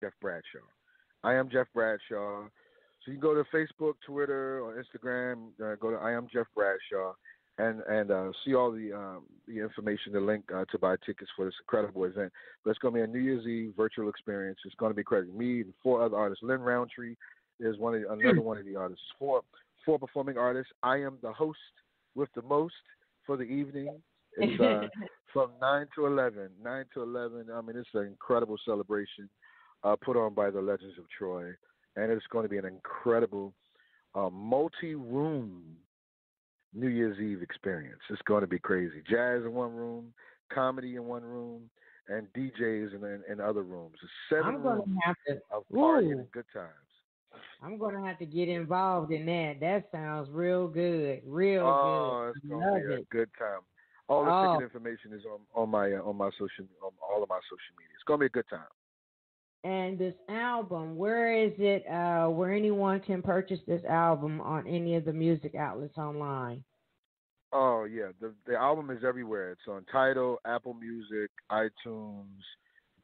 Jeff Bradshaw. I am Jeff Bradshaw. So you can go to Facebook, Twitter, or Instagram. Go to I am Jeff Bradshaw and see all the information, the link to buy tickets for this incredible event. But it's going to be a New Year's Eve virtual experience. It's going to be crazy. Me and four other artists. Lynn Roundtree is another one of the artists. Four performing artists. I am the host with the most for the evening. It's from 9 to 11. I mean, it's an incredible celebration put on by the Legends of Troy. And it's going to be an incredible multi-room New Year's Eve experience. It's going to be crazy. Jazz in one room, comedy in one room, and DJs in other rooms. It's 7 rooms of partying and good times. I'm going to have to get involved in that. That sounds real good. Good. It's going to be a good time. All the ticket information is on all of my social media. It's going to be a good time. And this album, where is it? Where anyone can purchase this album on any of the music outlets online? Oh yeah, the album is everywhere. It's on Tidal, Apple Music, iTunes,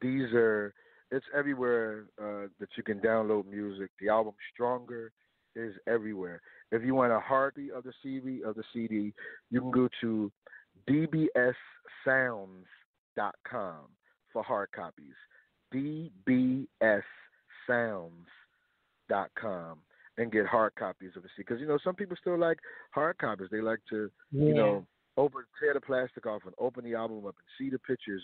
Deezer. It's everywhere that you can download music. The album Stronger is everywhere. If you want a hardcopy of the CD, you can go to dbssounds.com for hard copies. dbssounds.com and get hard copies of the CD. Because, some people still like hard copies. They like to, tear the plastic off and open the album up and see the pictures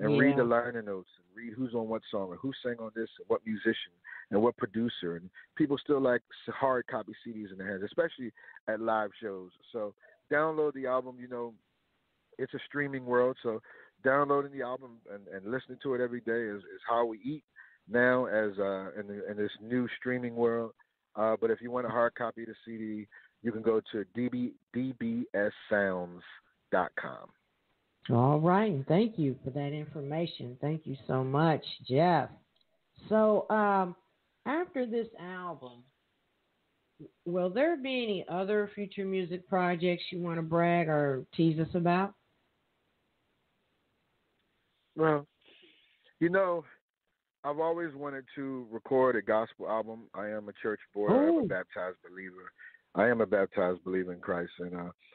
and read the liner notes and read who's on what song and who sang on this and what musician and what producer. And people still like hard copy CDs in their hands, especially at live shows. So download the album. It's a streaming world, so downloading the album and listening to it every day is how we eat now in this new streaming world. But if you want a hard copy of the CD, you can go to dbssounds.com. All right, and thank you for that information. Thank you so much, Jeff. So after this album, will there be any other future music projects you want to brag or tease us about? Well, I've always wanted to record a gospel album. I am a church boy. Oh. I am a baptized believer. I am a baptized believer in Christ, and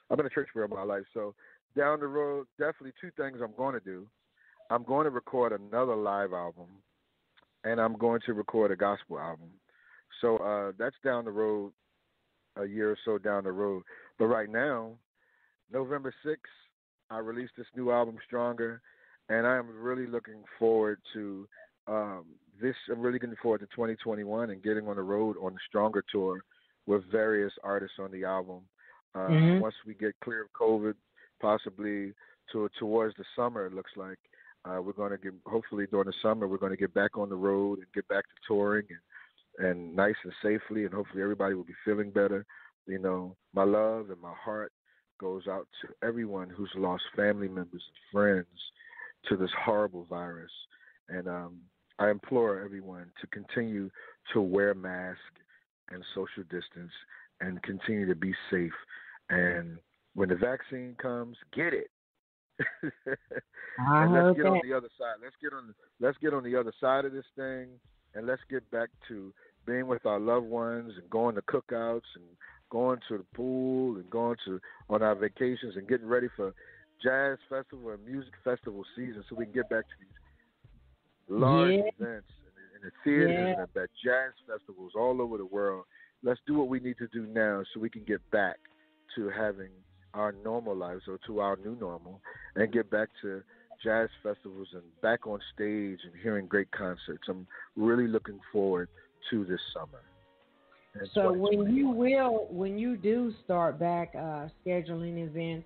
I've been a church boy all my life. So down the road, definitely two things I'm going to do. I'm going to record another live album, and I'm going to record a gospel album. So that's down the road, a year or so down the road. But right now, November 6th, I released this new album, Stronger, and I am really looking forward to this. I'm really looking forward to 2021 and getting on the road on the Stronger tour with various artists on the album. Once we get clear of COVID, possibly towards the summer, it looks like. We're going to get, hopefully during the summer, we're going to get back on the road and get back to touring and nice and safely, and hopefully everybody will be feeling better. My love and my heart goes out to everyone who's lost family members and friends to this horrible virus. And I implore everyone to continue to wear masks and social distance and continue to be safe. And when the vaccine comes, get it. And let's get on the other side. Let's get on the other side of this thing, and let's get back to being with our loved ones and going to cookouts and going to the pool and going on our vacations and getting ready for jazz festival and music festival season so we can get back to these large events in the theaters and the jazz festivals all over the world. Let's do what we need to do now so we can get back to having our normal lives or to our new normal and get back to jazz festivals and back on stage and hearing great concerts. I'm really looking forward to this summer. So when you do start back scheduling events,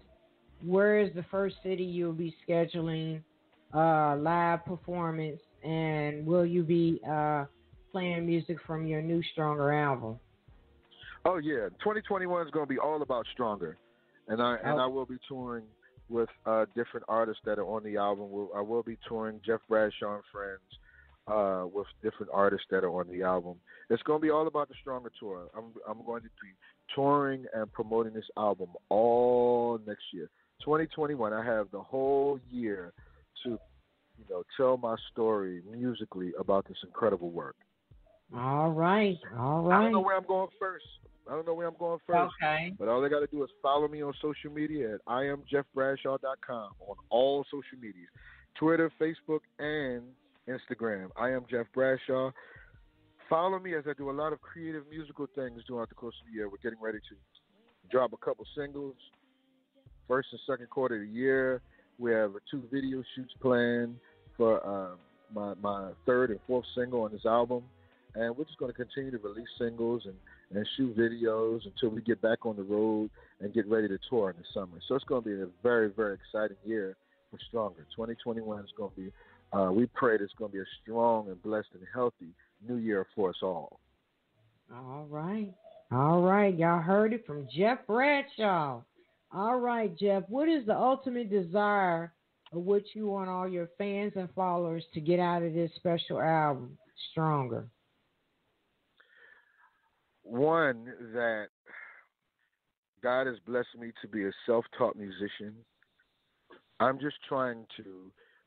where is the first city you'll be scheduling live performance, and will you be playing music from your new Stronger album? Oh yeah, 2021 is going to be all about Stronger, and I will be touring with different artists that are on the album. I will be touring Jeff Bradshaw and Friends with different artists that are on the album. It's going to be all about the Stronger tour. I'm going to be touring and promoting this album all next year. 2021, I have the whole year to tell my story musically about this incredible work. All right. I don't know where I'm going first. Okay. But all they got to do is follow me on social media at IamJeffBradshaw.com on all social medias, Twitter, Facebook, and Instagram. I am Jeff Bradshaw. Follow me as I do a lot of creative musical things throughout the course of the year. We're getting ready to drop a couple singles, first and second quarter of the year. We have 2 video shoots planned for my third and fourth single on this album. And we're just going to continue to release singles and shoot videos until we get back on the road and get ready to tour in the summer. So it's going to be a very, very exciting year for Stronger. 2021 is going to be, we pray that it's going to be a strong and blessed and healthy new year for us all. All right. Y'all heard it from Jeff Bradshaw. All right, Jeff, what is the ultimate desire of what you want all your fans and followers to get out of this special album, Stronger? One, that God has blessed me to be a self-taught musician. I'm just trying to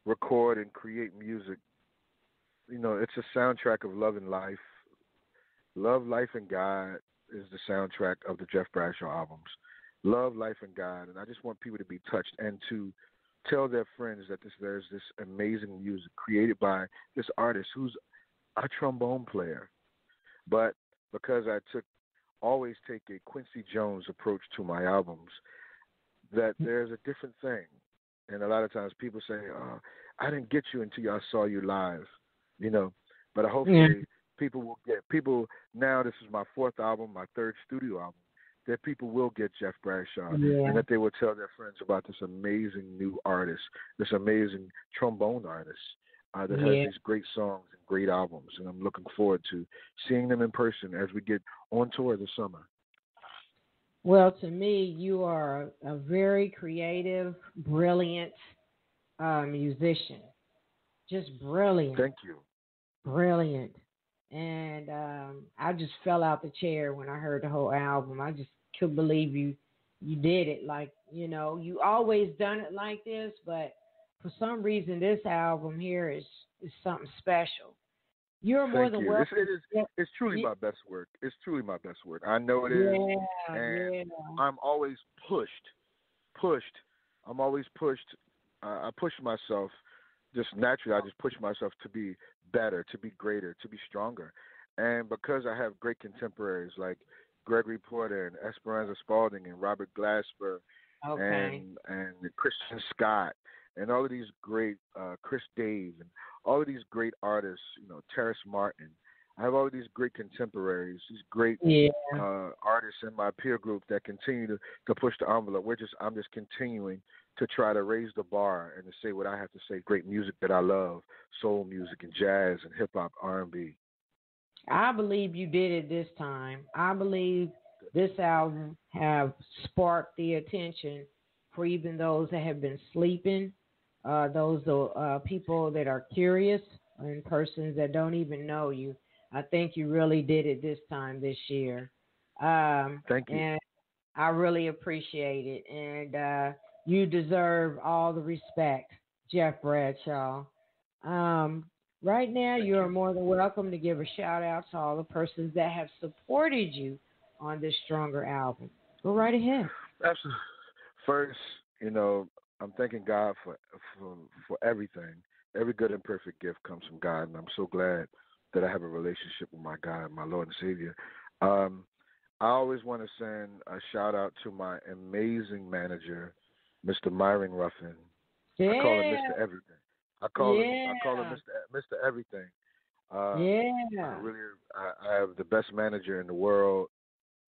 record and create music. It's a soundtrack of love and life. Love, Life, and God is the soundtrack of the Jeff Bradshaw albums. Love, life, and God. And I just want people to be touched and to tell their friends that there's this amazing music created by this artist who's a trombone player. But because I always take a Quincy Jones approach to my albums, that there's a different thing. And a lot of times people say, I didn't get you until I saw you live, But hopefully people will get now. This is my 4th album, my 3rd studio album, that people will get Jeff Bradshaw and that they will tell their friends about this amazing new artist, this amazing trombone artist. That has these great songs and great albums, and I'm looking forward to seeing them in person as we get on tour this summer. Well, to me, you are a very creative, brilliant musician. Just brilliant. Thank you. Brilliant. And I just fell out the chair when I heard the whole album. I just couldn't believe you did it. Like, you always done it like this, but for some reason, this album here is something special. You're more than welcome. It's truly my best work. I know it is. And I'm always pushed. I push myself just naturally. I just push myself to be better, to be greater, to be stronger. And because I have great contemporaries like Gregory Porter and Esperanza Spaulding and Robert Glasper and Christian Scott, and all of these great Chris Dave and all of these great artists, Terrace Martin. I have all of these great contemporaries, these great artists in my peer group that continue to push the envelope. I'm just continuing to try to raise the bar and to say what I have to say, great music that I love, soul music and jazz and hip-hop, R&B. I believe you did it this time. I believe this album have sparked the attention for even those that have been sleeping. Those people that are curious and persons that don't even know you. I think you really did it this time this year. Thank you. And I really appreciate it. And you deserve all the respect, Jeff Bradshaw. Right now, you are more than welcome to give a shout out to all the persons that have supported you on this Stronger album. Go right ahead. Absolutely. First, I'm thanking God for everything. Every good and perfect gift comes from God, and I'm so glad that I have a relationship with my God, my Lord and Savior. I always want to send a shout-out to my amazing manager, Mr. Myron Ruffin. Yeah. I call him Mr. Everything. I call him Mr. Everything. I have the best manager in the world,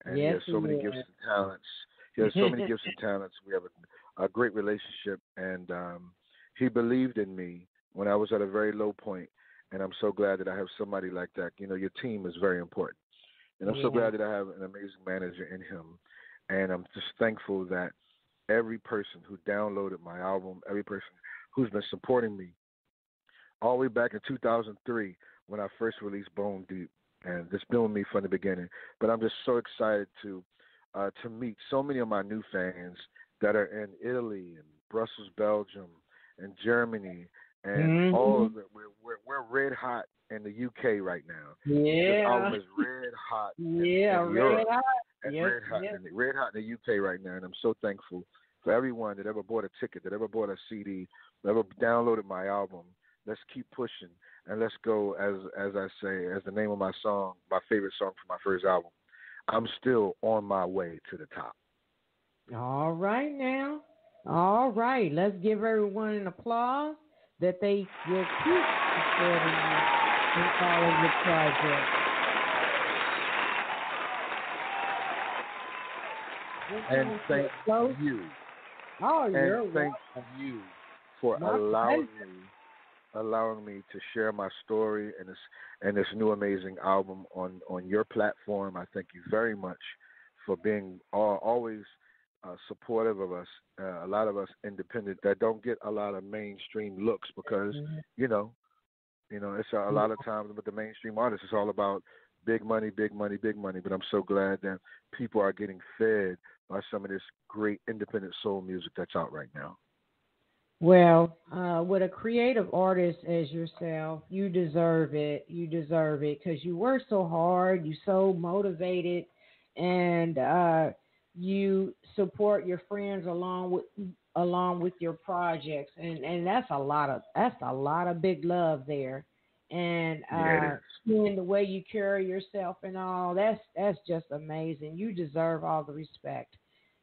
and he has so many gifts and talents. There's so many gifts and talents. We have a great relationship, and he believed in me when I was at a very low point, and I'm so glad that I have somebody like that. Your team is very important, and I'm so glad that I have an amazing manager in him, and I'm just thankful that every person who downloaded my album, every person who's been supporting me, all the way back in 2003 when I first released Bone Deep, and it's been with me from the beginning, but I'm just so excited to meet so many of my new fans that are in Italy and Brussels, Belgium, and Germany And all of it, we're red hot in the UK right now. Yeah. This album is red hot. in Europe, red hot. And yes, red hot in the UK right now. And I'm so thankful for everyone that ever bought a ticket, that ever bought a CD, that ever downloaded my album. Let's keep pushing and let's go, as I say, as the name of my song, my favorite song from my first album. I'm still on my way to the top. All right now. All right. Let's give everyone an applause that they will keep supporting you and following the project. And thank you. Oh, you're welcome. Thank you for allowing me to share my story and this new amazing album on your platform. I thank you very much for being always supportive of us. A lot of us independent that don't get a lot of mainstream looks because you know it's a lot of times with the mainstream artists it's all about big money. But I'm so glad that people are getting fed by some of this great independent soul music that's out right now. Well, with a creative artist as yourself, you deserve it. You deserve it because you work so hard, you so motivated, and you support your friends along with your projects, and that's a lot of big love there. And seeing the way you carry yourself and all, that's just amazing. You deserve all the respect.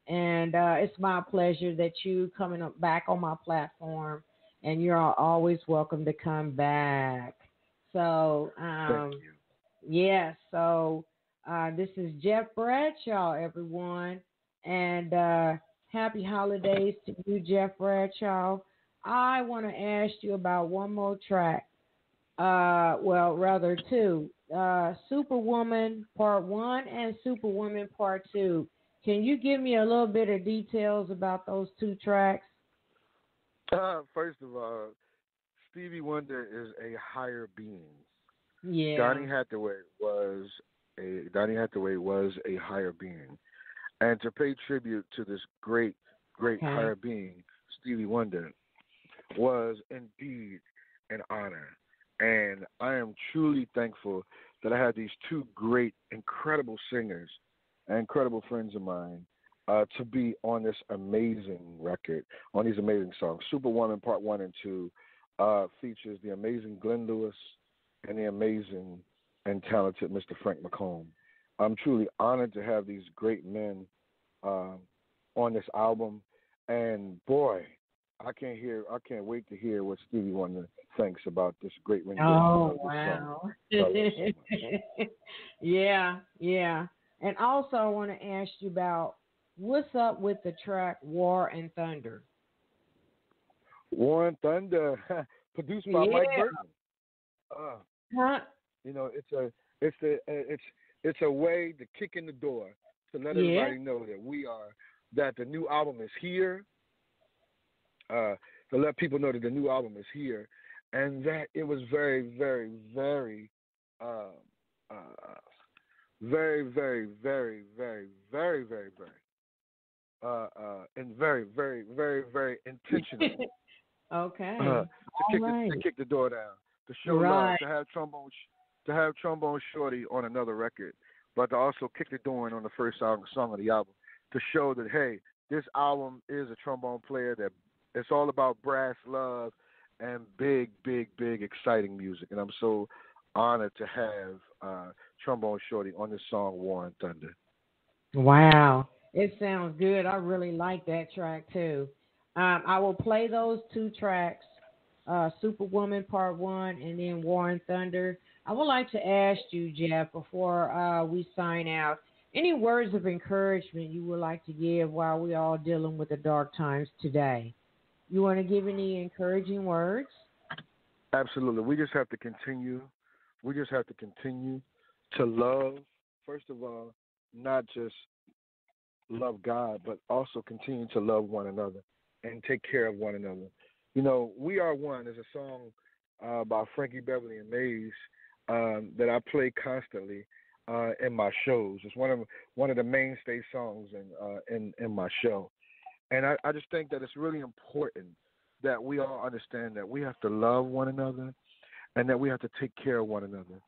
And it's my pleasure that you coming up back on my platform, and you're always welcome to come back. So, thank you. Yeah, so this is Jeff Bradshaw, everyone, and happy holidays to you, Jeff Bradshaw. I want to ask you about one more track, two, Superwoman Part 1 and Superwoman Part 2. Can you give me a little bit of details about those two tracks? First of all, Stevie Wonder is a higher being. Yeah. Donnie Hathaway was a higher being. And to pay tribute to this great, great higher being, Stevie Wonder, was indeed an honor. And I am truly thankful that I had these two great, incredible singers, incredible friends of mine, to be on this amazing record, on these amazing songs. Superwoman Part 1 and 2 features the amazing Glenn Lewis and the amazing and talented Mr. Frank McComb. I'm truly honored to have these great men on this album. And boy, I can't wait to hear what Stevie Wonder thinks about this great rendition. Oh, wow. So yeah. And also, I want to ask you about what's up with the track War and Thunder. War and Thunder, produced by Mike Burton. You know, it's a way to kick in the door to let everybody know that the new album is here. To let people know that the new album is here, and that it was very, very, very. Very, very, very, very, very, very, very, and very, very, very, very intentional. Okay. To kick the door down, to show love, to have Trombone Shorty on another record, but to also kick the door in on the first song of the album, to show that hey, this album is a trombone player that it's all about brass love and big, big, big exciting music, and I'm so honored to have Trombone Shorty on the song War and Thunder. Wow. It sounds good. I really like that track too. I will play those two tracks, Superwoman Part 1 and then War and Thunder. I would like to ask you, Jeff, before we sign out, any words of encouragement you would like to give while we're all dealing with the dark times today? You want to give any encouraging words? Absolutely. We just have to continue to love, first of all, not just love God, but also continue to love one another and take care of one another. You know, We Are One is a song by Frankie Beverly and Maze that I play constantly in my shows. It's one of the mainstay songs in my show. And I just think that it's really important that we all understand that we have to love one another and that we have to take care of one another.